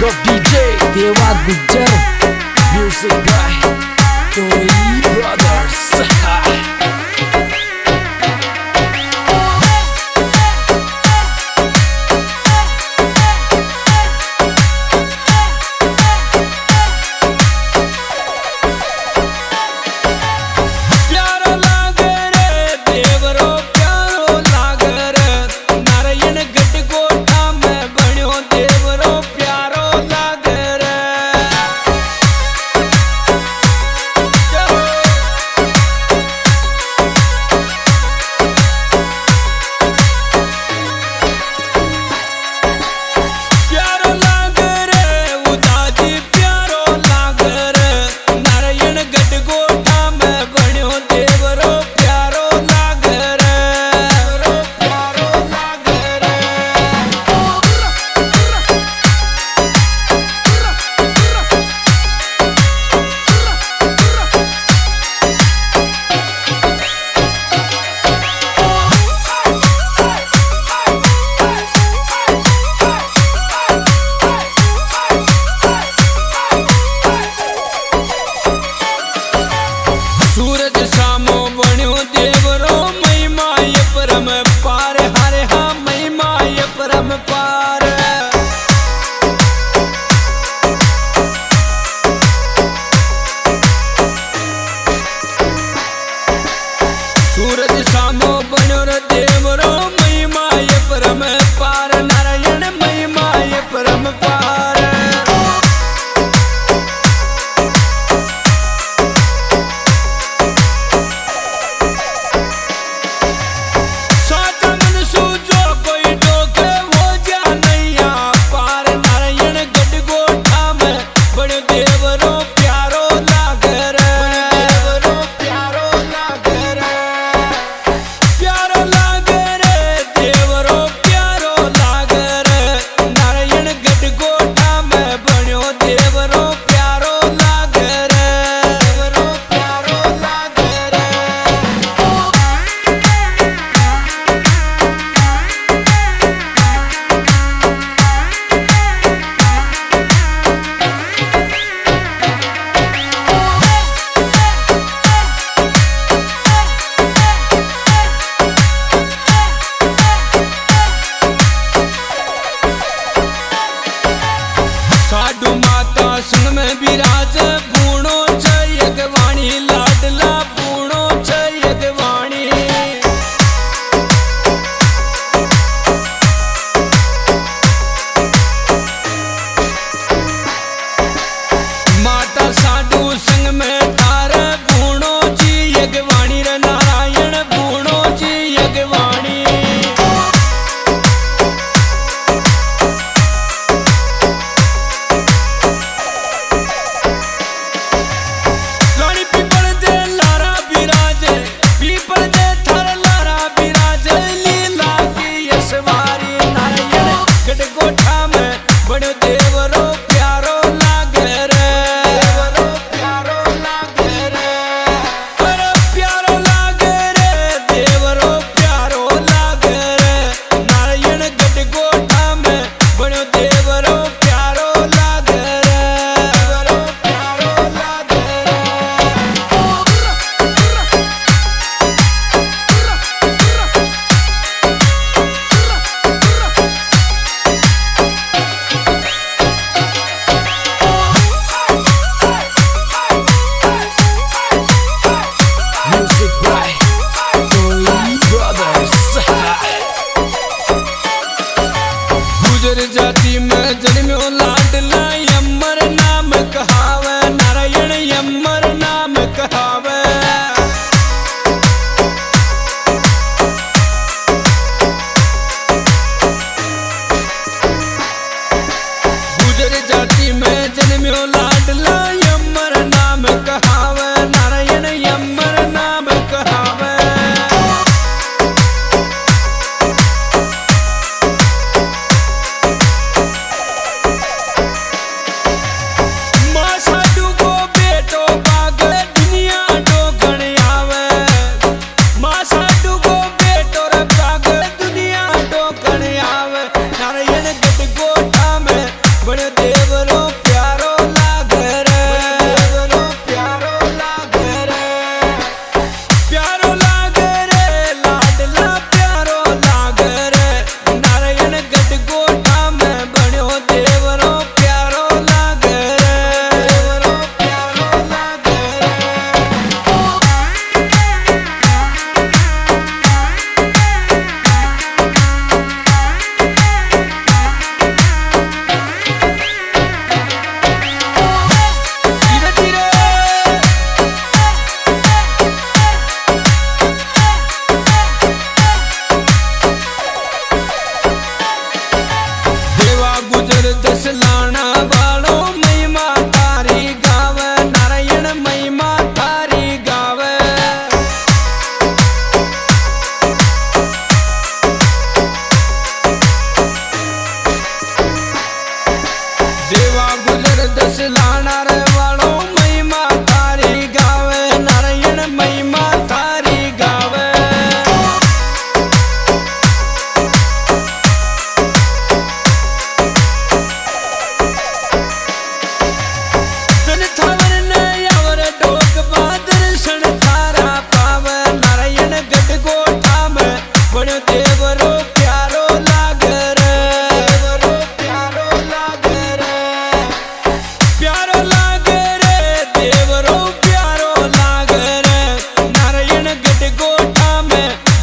King of DJ Deva Gujjar music by टोई brothers.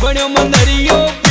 बन्यो मंदरियो।